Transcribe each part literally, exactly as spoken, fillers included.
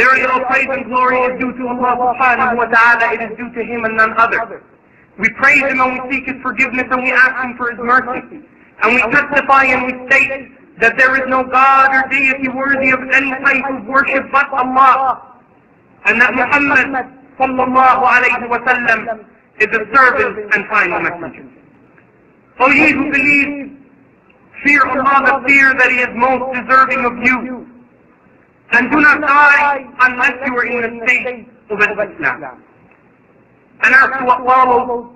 There is no praise and glory is due to Allah subhanahu wa ta'ala. It is due to Him and none other. We praise Him and we seek His forgiveness and we ask Him for His mercy. And we testify and we state that there is no God or deity worthy of any type of worship but Allah. And that Muhammad sallallahu alayhi wa sallam is the servant and final messenger. O ye who believe, fear Allah the fear that He is most deserving of you. And do not die unless you are in the state of Islam. And after what follows,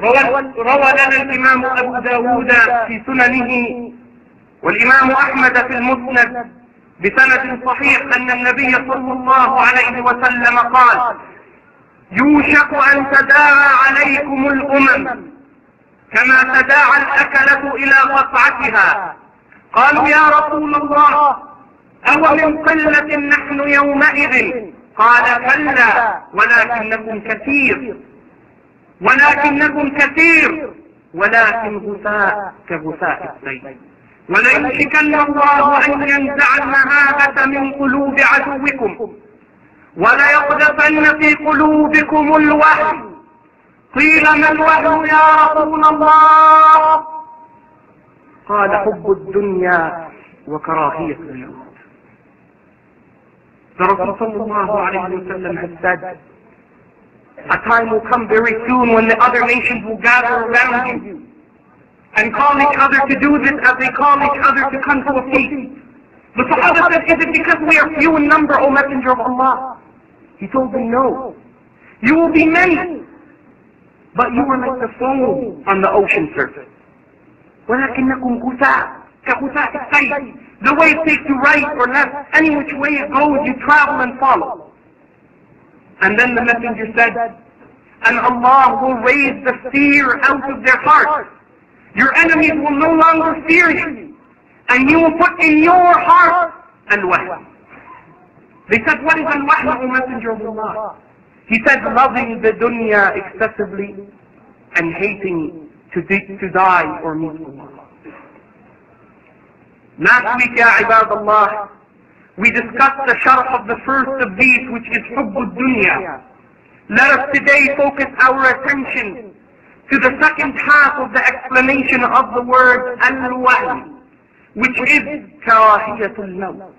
روى لنا الإمام أبو داود في سننه والإمام أحمد في المسند بسند صحيح أن النبي صلى الله عليه وسلم قال: يوشك أن تداعى عليكم الأمم كما تداعى الأكلة إلى قطعتها. قالوا يا رسول الله أو من قلة نحن يومئذ؟ قال: كلا ولكنكم كثير ولكنكم كثير ولكن غثاء كغثاء السيل. وليمسكن الله أن ينزع المهابة من قلوب عدوكم وليقذفن في قلوبكم الوهن. قيل: ما الوهن يا رسول الله؟ قال: حب الدنيا وكراهية الموت. The Rasul صلى الله عليه وسلم has said, a time will come very soon when the other nations will gather around you and call each other to do this as they call each other to come to a feast. The Sahaba said, is it because we are few in number, O Messenger of Allah? He told them, no. You will be many, but you are like the foam on the ocean surface. وَلَكِنَّكُمْ غُثَاءٌ كَغُثَاءِ السَّيْلِ. The wave takes you right or left, any which way it goes, you travel and follow. And then the Messenger said, and Allah will raise the fear out of their hearts. Your enemies will no longer fear you, and you will put in your heart al-wehna. They said, what is al-wehna, O Messenger of Allah? He said, loving the dunya excessively and hating to, to die or meet Allah. Last week, ya ibadallah, we discussed the sharh of the first of these, which is hubbud dunya. Let us today focus our attention to the second half of the explanation of the word al-wahn, which is karahiyatul maut,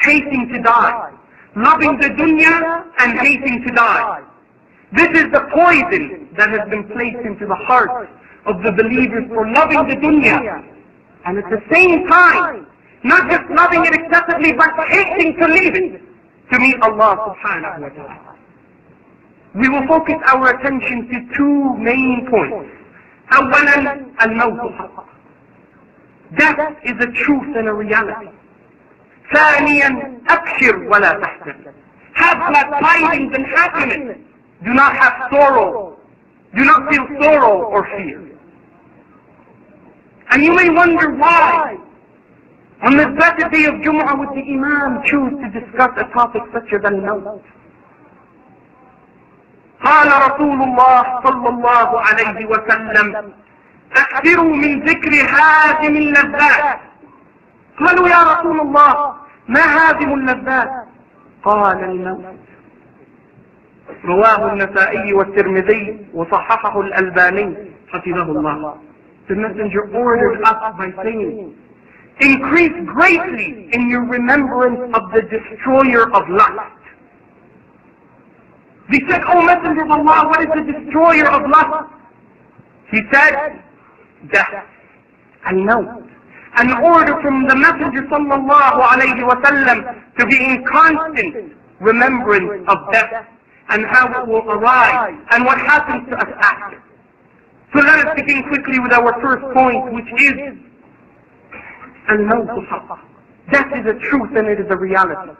hating to die, loving the dunya and hating to die. This is the poison that has been placed into the hearts of the believers for loving the dunya, and at the same time, not just loving it excessively, but hating to leave it to meet Allah subhanahu wa ta'ala. We will focus our attention to two main points. أولاً الموت. Death is a truth and a reality. ثانياً أبشر ولا تحزن. Have glad tidings and happiness. Do not have sorrow. Do not feel sorrow or fear. And you may wonder why on this blessed day of Jumu'ah would the Imam choose to discuss a topic such as al-maut. قال رسول الله صلى الله عليه وسلم: اكثروا من ذكر هادم اللذات. قالوا يا رسول الله ما هادم اللذات؟ قال: الموت. رواه النسائي والترمذي وصححه الألباني حفظه الله. The messenger ordered us by saying, increase greatly in your remembrance of the destroyer of lust. They said, O Messenger of Allah, what is the destroyer of lust? He said, death. And no. An order from the Messenger sallallahu alayhi wa sallam to be in constant remembrance of death and how it will arrive and what happens to us after. So let us begin quickly with our first point, which is al-mawtu haqqan. Death is a truth and it is a reality.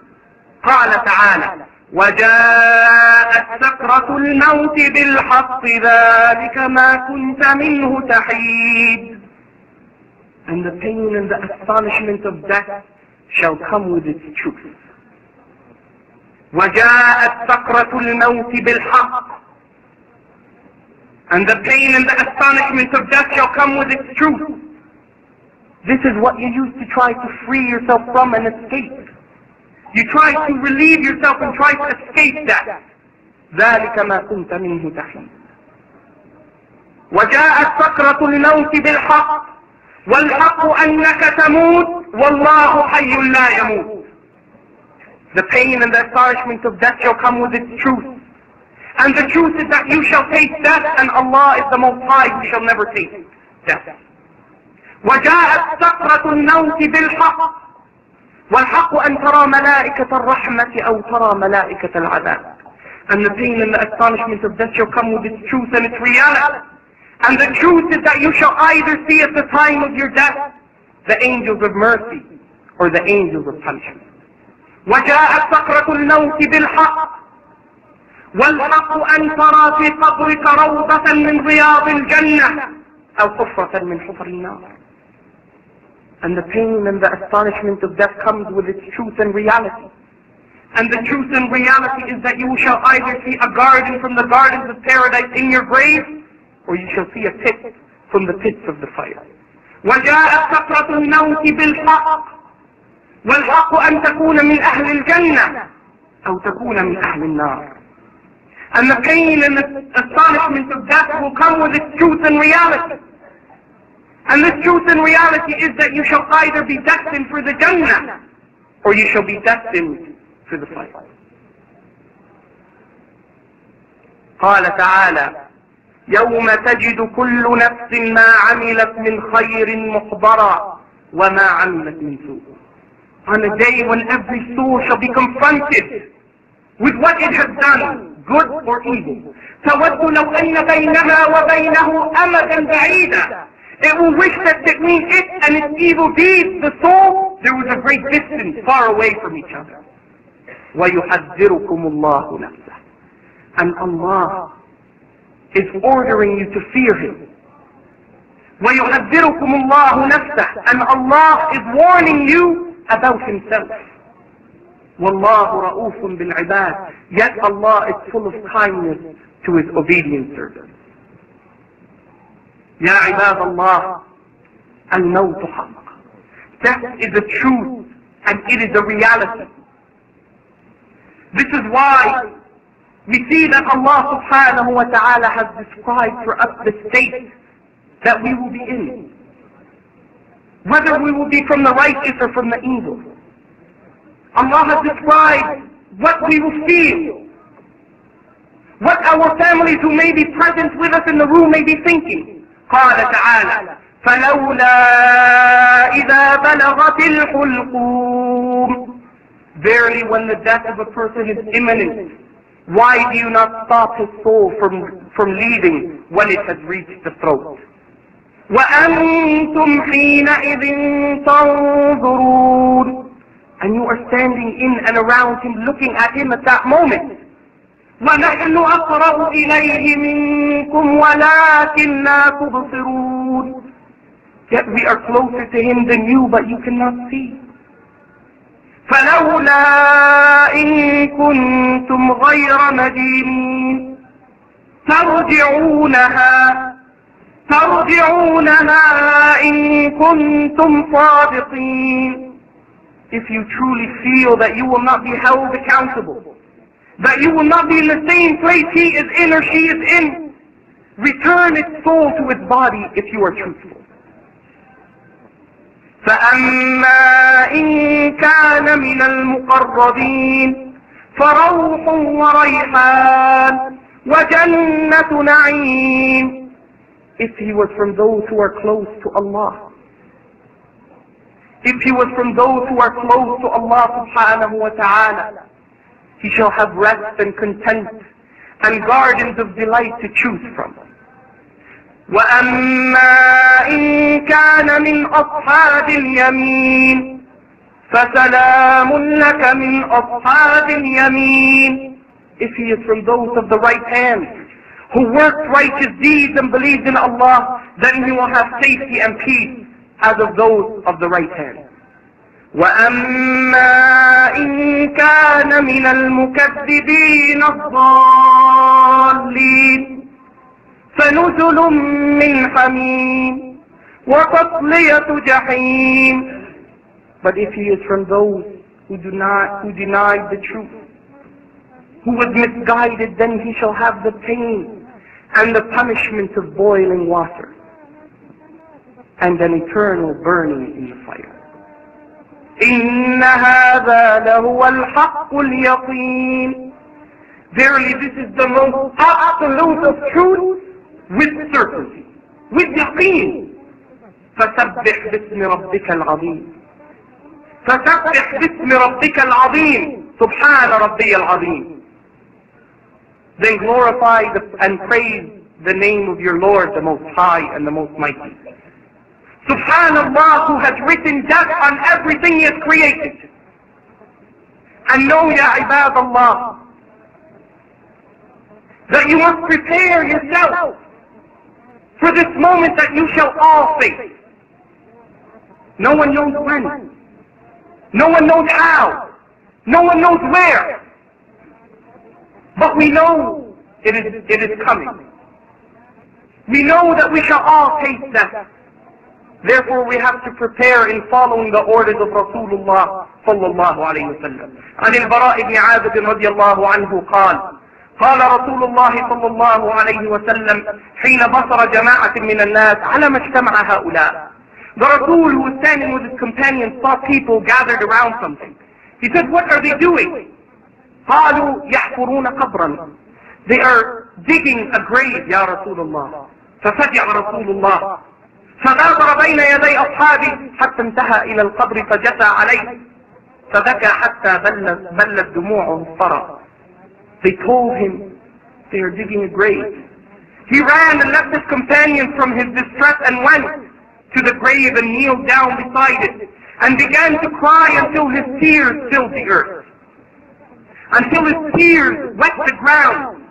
قال تعالى: وجاءت سكرة الموت بالحق ذلك ما كنت منه تحيد. And the pain and the astonishment of death shall come with its truth. وجاءت سكرة الموت بالحق. And the pain and the astonishment of death shall come with its truth. This is what you used to try to free yourself from and escape. You try to relieve yourself and try to escape that. ذلك ما كنت منه تحيد. وجاءت سكرة الموت بالحق والحق أنك تموت والله حي لا يموت. The pain and the astonishment of death shall come with its truth. And the truth is that you shall taste death, and Allah is the Most High who shall never taste death. وَجَاءَتْ سَكْرَةُ الْمَوْتِ بِالْحَقِّ وَالْحَقُّ أَنْ تَرَى مَلَائِكَةَ الرَّحْمَةِ أَوْ تَرَى مَلَائِكَةَ الْعَذَابِ. And the pain and the astonishment of death shall come with its truth and its reality. And the truth is that you shall either see at the time of your death the angels of mercy or the angels of punishment. وَجَاءَتْ سَكْرَةُ الْمَوْتِ بِالْحَقِّ والحق أن ترى في قبرك روضة من رياض الجنة أو حفرة من حفر النار. And the pain and the astonishment of death comes with its truth and reality. And the truth and reality is that you shall either see a garden from the gardens of paradise in your grave, or you shall see a pit from the pits of the fire. وجاءت سكرة الموت بالحق والحق أن تكون من أهل الجنة أو تكون من أهل النار. And the pain and the astonishment of death will come with its truth and reality. And this truth and reality is that you shall either be destined for the Jannah, or you shall be destined for the fire. قال تعالى: يوم تجد كل نفس ما عملت من خير محضرا وما عملت من سوء. On a day when every soul shall be confronted with what it has done, good or evil. تود لو أن بينها وبينه أمدا بعيدا. It will wish that between it and its evil deeds, the soul, there was a great distance far away from each other. ويحذركم الله نفسه. And Allah is ordering you to fear Him. ويحذركم الله نفسه. And Allah is warning you about Himself. وَاللَّهُ رَؤُوفٌ بِالْعِبَادِ. Yet Allah is full of kindness to His obedient servants. يَا عِبَادَ اللَّهِ الْمَوْتُ حَقٌّ. Death is a truth and it is a reality. This is why we see that Allah subhanahu wa ta'ala has described for us the state that we will be in. Whether we will be from the righteous or from the evil. Allah has described what we will feel, what our families who may be present with us in the room may be thinking. قال تعالى: فَلَوْلَا إِذَا بَلَغَتِ الْحُلْقُومِ. Verily when the death of a person is imminent, why do you not stop his soul from, from leaving when it has reached the throat? وَأَنْتُمْ حِينَئِذٍ تَنْظُرُونَ. And you are standing in and around him, looking at him at that moment. وَنَحْنُ أَقْرَبُ إِلَيْهِ مِنْكُمْ وَلَكِنْ لَا تُبْصِرُونَ. Yet we are closer to him than you, but you cannot see. فَلَوْلَا إِن كُنْتُمْ غَيْرَ مَدِينِينَ تَرْجِعُونَهَا تَرْجِعُونَهَا إِن كُنْتُمْ صَادِقِينَ. If you truly feel that you will not be held accountable, that you will not be in the same place he is in or she is in, return its soul to its body if you are truthful. فَأَمَّا إِن كَانَ مِنَ الْمُقَرَّبِينَ فَرَوْحٌ وَرَيْحَانٌ وَجَنَّةُ نَعِيمٍ. If he was from those who are close to Allah, if he was from those who are close to Allah subhanahu wa ta'ala, he shall have rest and content and gardens of delight to choose from. وَأَمَّا إِن كَانَ مِنْ أَصْحَابِ الْيَمِينَ فَسَلَامٌ لَكَ مِنْ أَصْحَابِ الْيَمِينَ. If he is from those of the right hand, who worked righteous deeds and believed in Allah, then he will have safety and peace as of those of the right hand. وَأَمَّا إِن كَانَ مِنَ الْمُكَذِّبِينَ الضَّالِّينَ فَنُزُلٌ مِّنْ حَمِيمٍ وَتَصْلِيَةُ جَحِيمٍ. But if he is from those who deny, who denied the truth. Who was misguided, then he shall have the pain and the punishment of boiling water and an eternal burning in the fire. إِنَّ هَذَا لَهُوَ الْحَقُّ الْيَقِينُ. Verily this is the most absolute of truth, with certainty, with yaqeen. فَسَبِّحْ بِاسْمِ رَبِّكَ الْعَظِيمِ. فَسَبِّحْ بِاسْمِ رَبِّكَ الْعَظِيمِ. سُبْحَانَ رَبِّيَ الْعَظِيمِ. Then glorify the, and praise the name of your Lord, the Most High and the Most Mighty. Subhanallah, who has written death on everything He has created. And know, ya ibadallah, that you must prepare yourself for this moment that you shall all face. No one knows when. No one knows how. No one knows where. But we know it is, it is coming. We know that we shall all taste that. Therefore we have to prepare in following the orders of Rasulullah sallallahu alayhi wa sallam. عن البراء بن عازب رضي الله عنه قال قال رسول الله صلى الله عليه وسلم حين بصر جماعة من الناس على ما اجتمع هؤلاء. The Rasul, who was standing with his companions, saw people gathered around something. He said, what are they doing? قالوا يحفرون قبرا. They are digging a grave, يا رسول الله. ففزع رسول الله فغادر بين يدي أصحابه حتى انتهى إلى القبر فجثى عليه فبكى حتى بلت دموعه الثرى. They told him they are digging a grave. He ran and left his companion from his distress and went to the grave and kneeled down beside it and began to cry until his tears filled the earth. Until his tears wet the ground.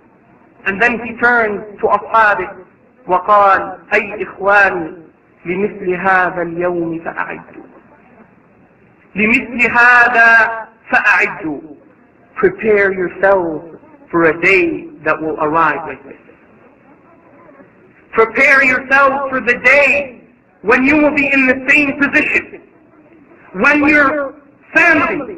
And then he turned to أصحابه وقال أي إخواني لمثل هذا اليوم فأعدوا. لمثل هذا فأعدوا. Prepare yourselves for a day that will arrive with this. Prepare yourselves for the day when you will be in the same position. When your family,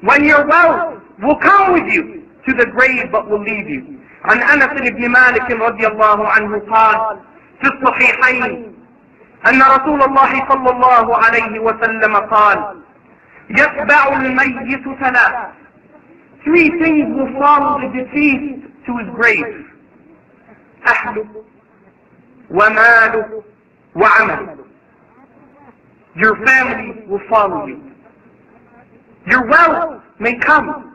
when your wealth will come with you to the grave but will leave you. عن أنس بن مالك رضي الله عنه قال في الصحيحين أن رسول الله صلى الله عليه وسلم قال يتبع الميت ثلاث. Three things will follow the deceased to his grave. أهله وماله وعمله. Your family will follow you. Your wealth may come.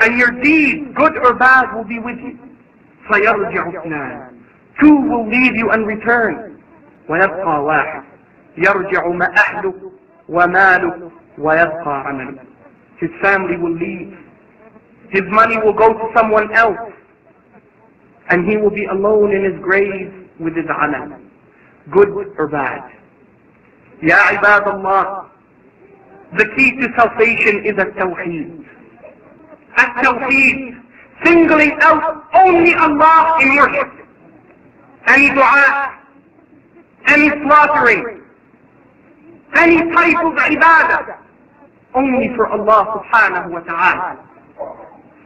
And your deeds, good or bad, will be with you. فَيَرْجِعُ اثْنَانِ. Two will leave you and return. وَيَبْقَى وَاحِدٌ يَرْجِعُ مَا أَهْلُهُ وَمَالُهُ وَيَبْقَى عَمَلُهُ. His family will leave. His money will go to someone else. And he will be alone in his grave with his amal, good or bad. Ya ibadallah, the key to salvation is at-tawheed. At-tawheed, singling out only Allah in worship. Any dua, any slaughtering, any type of ibadah, only for Allah subhanahu wa ta'ala.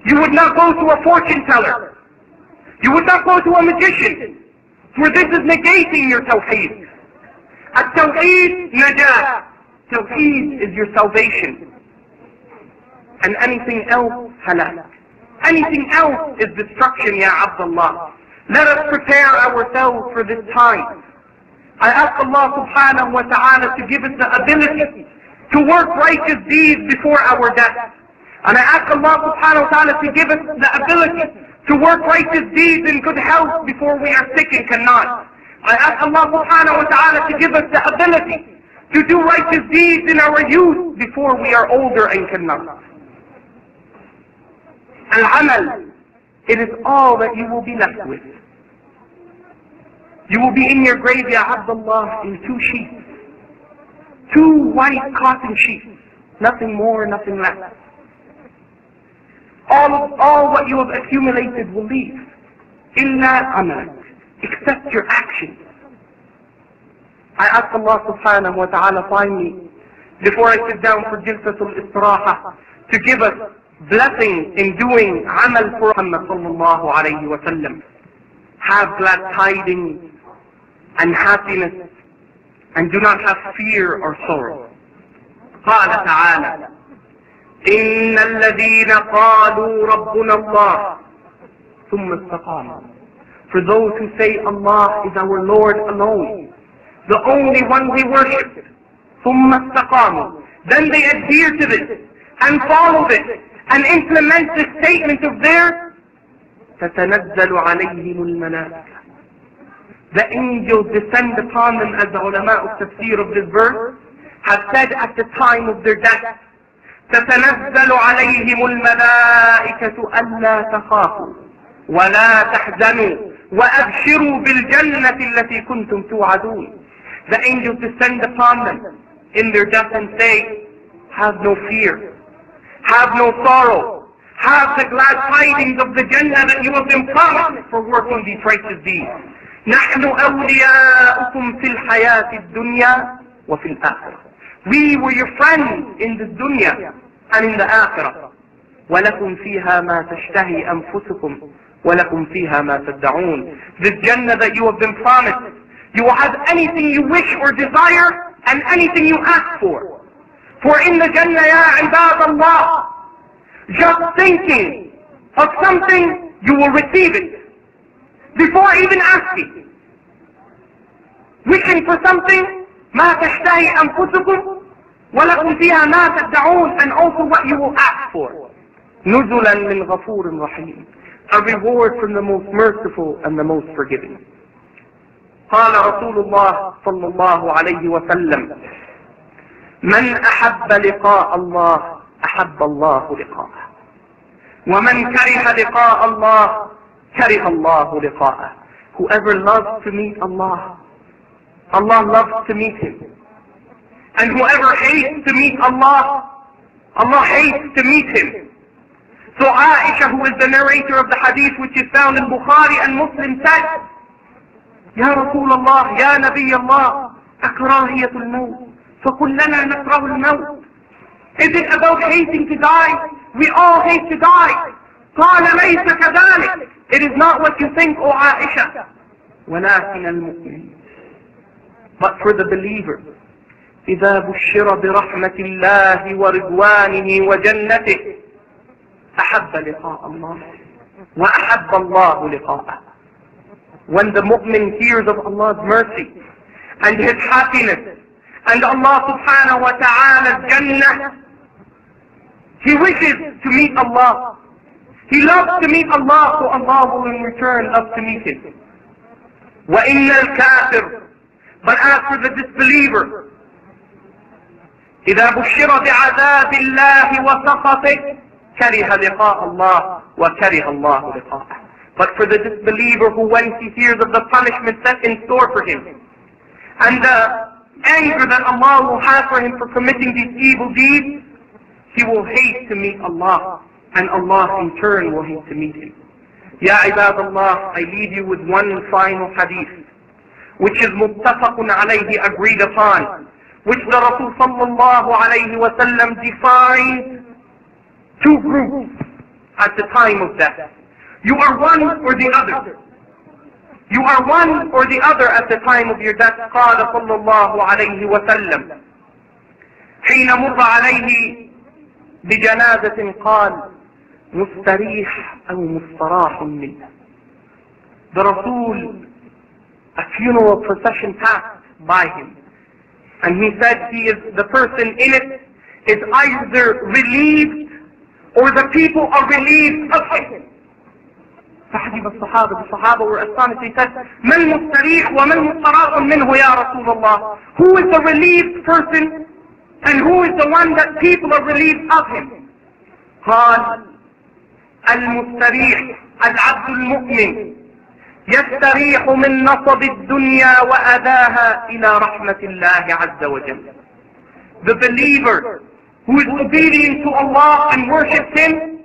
You would not go to a fortune teller. You would not go to a magician, for this is negating your tawheed. At-tawheed najah. Tawheed is your salvation. And anything else, halak. Anything else is destruction, ya Abdullah. Let us prepare ourselves for this time. I ask Allah subhanahu wa ta'ala to give us the ability to work righteous deeds before our death. And I ask Allah subhanahu wa ta'ala to give us the ability to work righteous deeds in good health before we are sick and cannot. I ask Allah subhanahu wa ta'ala to give us the ability to do righteous deeds in our youth before we are older and cannot. Al-amal, it is all that you will be left with. You will be in your grave, ya Abdullah, in two sheets. Two white cotton sheets. Nothing more, nothing less. All, all what you have accumulated will leave. Illa amal, except your actions. I ask Allah subhanahu wa ta'ala finally before I sit down for jilsatul istirahah, to give us blessing in doing amal for Muhammad sallallahu alayhi wa sallam. Have glad tidings and happiness, and do not have fear or sorrow. قال تعالى: إن الذين قالوا ربنا الله ثم استقاموا. For those who say Allah is our Lord alone, the only one we worship, ثم استقاموا, then they adhere to this and follow this and implement this statement of theirs, تتنزل عليهم الملائكة. The angels descend upon them, as the ulama of tafsir of this verse have said, at the time of their death. تتنزل عليهم الملائكة ألا تخافوا ولا تحزنوا وأبشروا بالجنة التي كنتم توعدون. The angels descend upon them in their death and say, have no fear, have no sorrow, have the glad tidings of the Jannah that you have been promised for working these righteous deeds. نحن أولياؤكم في الحياة الدنيا وفي الآخرة. We were your friends in the dunya and in the akhirah. وَلَكُمْ فِيهَا مَا تَشْتَهِي أَنفُسُكُمْ وَلَكُمْ فِيهَا مَا تَدَّعُونَ. This Jannah that you have been promised, you will have anything you wish or desire and anything you ask for. For in the Jannah, ya ibad Allah, just thinking of something, you will receive it before even asking. Wishing for something, مَا تَشْتَهِي أَنفُسُكُمْ وَلَكُمْ فِيهَا مَا تَدَّعُونَ, and also what you will ask for. نُزُلًا مِّن غَفُورٍ رَحِيمٍ, a reward from the most merciful and the most forgiving. قال رسول الله صلى الله عليه وسلم: من أحب لقاء الله أحب الله لقاءه, ومن كره لقاء الله كره الله لقاءه. Whoever loves to meet Allah, Allah loves to meet him. And whoever hates to meet Allah, Allah hates to meet him. So Aisha, who is the narrator of the hadith which is found in Bukhari and Muslim, said, Ya Rasulullah, Ya Nabi Allah, akrahiyatul maut, fakullana nakrahul maut. Is it about hating to die? We all hate to die. قال ليس كذلك. It is not what you think, O Aisha. ولكن المؤمن, but for the believer, إذا بشر برحمة الله ورضوانه وجنته أحب لقاء الله وأحب الله لقاءه. When the mu'min hears of Allah's mercy and His happiness and Allah subhanahu wa ta'ala's Jannah, he wishes to meet Allah. He loves to meet Allah, so Allah will in return love to meet him. وَإِنَّ الْكَافِرُ, but as for the disbeliever, إِذَا بُشِّرَ بِعَذَابِ اللَّهِ وَسَخَطِهِ كَرِهَ لِقَاءَ اللَّهِ وَكَرِهَ اللَّهُ لِقَاءَهِ. But for the disbeliever, who when he hears of the punishment set in store for him, and the anger that Allah will have for him for committing these evil deeds, he will hate to meet Allah, and Allah in turn will hate to meet him. Ya ibadallah, I leave you with one final hadith, which is muttafaq alayhi, agreed upon, which the Rasul sallallahu alayhi wa sallam defined two groups at the time of death. You are one or the other. You are one or the other at the time of your death. قال صلى الله عليه وسلم حين مر عليه بجنازة قال: مستريح أو مستراح منه. The Rasul, a funeral procession passed by him, and he said, he is, the person in it is either relieved or the people are relieved of him. فحجب الصحابة, the Sahaba were astonished. They said, ما المستريح وما المستراح منه يا رسول الله? Who is the relieved person and who is the one that people are relieved of him? قال: المستريح العبد المؤمن يستريح من نصب الدنيا وأذاها إلى رحمة الله عز وجل. The believer who is obedient to Allah and worships Him,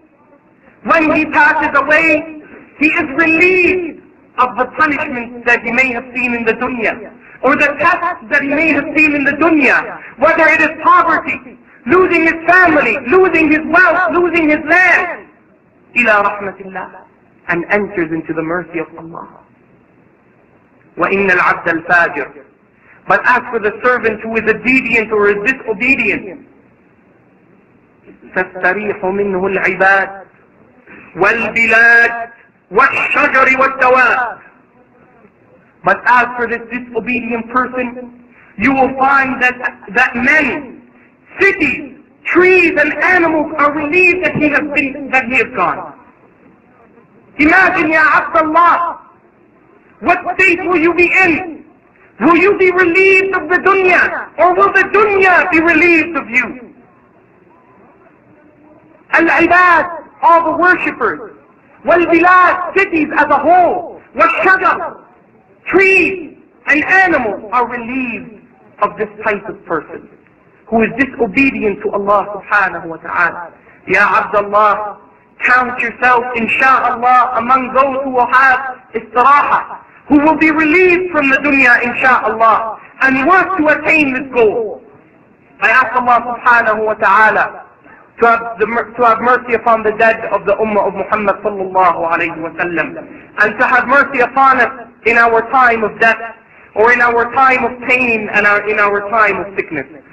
when he passes away, he is relieved of the punishment that he may have seen in the dunya. or the tasks that he may have seen in the dunya, whether it is poverty, losing his family, losing his wealth, losing his land, ila rahmatillah, and enters into the mercy of Allah. وَإِنَّ الْعَبْدَ الْفَاجِرِ. But as for the servant who is obedient or is disobedient, تَسْتَرِيحُ مِنْهُ الْعِبَادِ وَالْبِلَادِ وَالشَّجَرِ وَالدَّوَابِ. But as for this disobedient person, you will find that, that men, cities, trees and animals are relieved that he has been, that he has gone. Imagine, Ya Abdullah, what state will you be in? Will you be relieved of the dunya, or will the dunya be relieved of you? Al-ibad, all the worshippers, wal-bilad, cities as a whole, wal-shajar, trees and animals are relieved of this type of person who is disobedient to Allah subhanahu wa ta'ala. Ya Abdullah, count yourself, insha'Allah, among those who will have istirahah, who will be relieved from the dunya, insha'Allah, and work to attain this goal. I ask Allah subhanahu wa ta'ala to have, the, to have mercy upon the dead of the Ummah of Muhammad sallallahu alayhi wa sallam, and to have mercy upon us in our time of death, or in our time of pain, and our, in our time of sickness.